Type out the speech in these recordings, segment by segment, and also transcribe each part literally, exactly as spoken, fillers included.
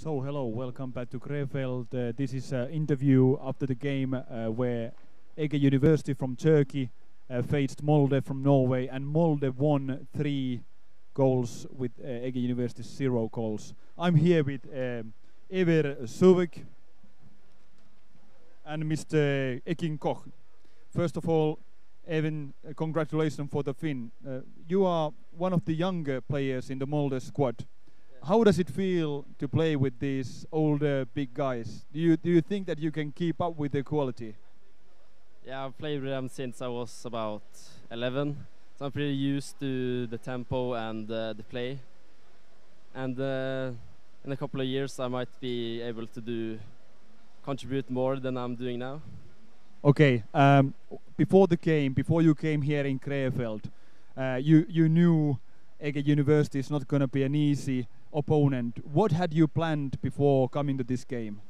So hello, welcome back to Krefeld. Uh, this is an uh, interview after the game uh, where Ege University from Turkey uh, faced Molde from Norway, and Molde won three goals with uh, Ege University zero goals. I'm here with um, Even Sovik and Mister Ekin Koç. First of all, Even, uh, congratulations for the Finn. Uh, you are one of the younger players in the Molde squad. How does it feel to play with these older big guys? Do you do you think that you can keep up with the quality? Yeah, I've played with them since I was about eleven, so I'm pretty used to the tempo and uh, the play. And uh, in a couple of years, I might be able to do contribute more than I'm doing now. Okay. Um, before the game, before you came here in Krefeld, uh, you you knew Ege University is not going to be an easy opponent. What had you planned before coming to this game?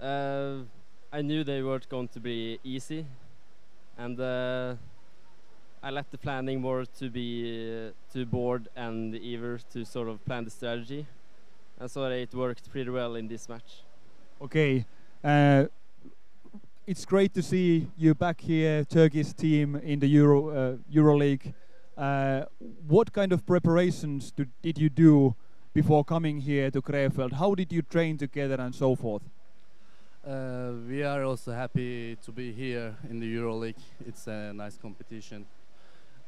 Uh, I knew they weren't going to be easy, and uh, I left the planning more to be uh, to board and Ever to sort of plan the strategy, and so it worked pretty well in this match. Okay, uh, it's great to see you back here, Turkish team in the Euro uh, EuroLeague. Uh, what kind of preparations do, did you do before coming here to Krefeld? How did you train together and so forth? Uh, we are also happy to be here in the EuroLeague. It's a nice competition.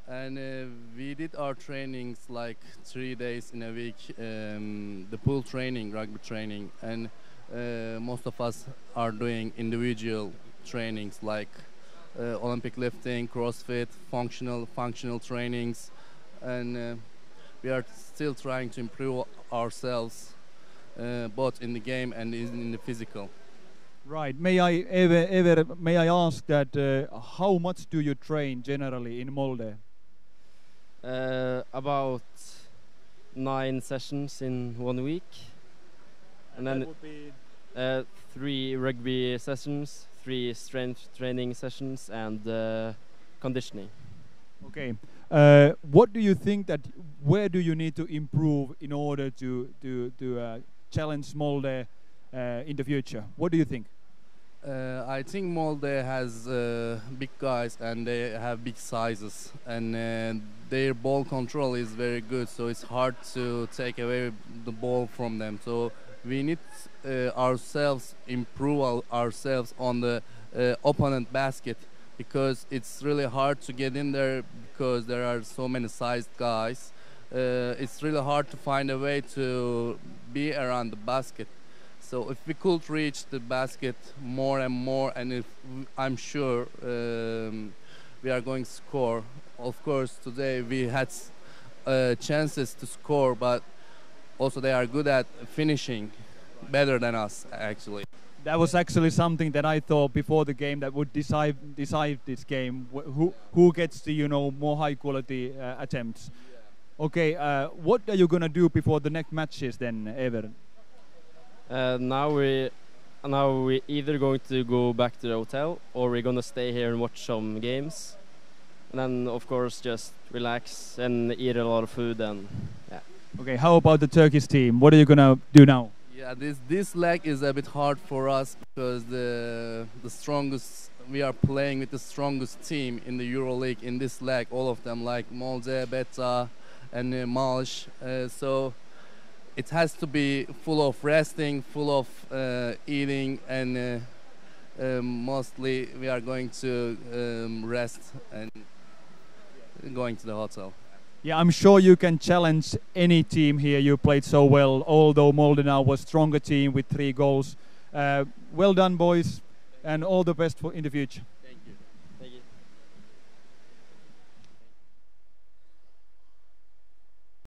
And uh, we did our trainings like three days in a week, um, the pool training, rugby training, and uh, most of us are doing individual trainings like Uh, Olympic lifting, CrossFit, functional functional trainings, and uh, we are still trying to improve ourselves uh, both in the game and in the physical. Right. May I ever ever may I ask that uh, how much do you train generally in Molde? Uh, about nine sessions in one week, and, and then would be uh, three rugby sessions, three strength training sessions, and uh, conditioning. Okay, uh, what do you think that where do you need to improve in order to to to uh, challenge Molde uh, in the future? What do you think? Uh, I think Molde has uh, big guys and they have big sizes, and uh, their ball control is very good, so it's hard to take away the ball from them. So we need uh, ourselves improve our, ourselves on the uh, opponent basket, because it's really hard to get in there because there are so many sized guys. Uh, it's really hard to find a way to be around the basket. So if we could reach the basket more and more, and if I'm sure um, we are going to score. Of course, today we had uh, chances to score, but also, they are good at finishing, better than us, actually. That was actually something that I thought before the game that would decide decide this game. Wh who who gets the you know more high quality uh, attempts? Yeah. Okay, uh, what are you gonna do before the next matches then, Ever? Uh, now we now we either going to go back to the hotel, or we're gonna stay here and watch some games, and then of course just relax and eat a lot of food and yeah. Okay, how about the Turkish team? What are you gonna do now? Yeah, this this leg is a bit hard for us because the the strongest we are playing with the strongest team in the EuroLeague in this leg, all of them like Molde, Beta, and uh, Malsh. Uh, so it has to be full of resting, full of uh, eating, and uh, uh, mostly we are going to um, rest and going to the hotel. Yeah, I'm sure you can challenge any team here. You played so well, although Molde now was a stronger team with three goals. Uh, well done, boys, and all the best for in the future.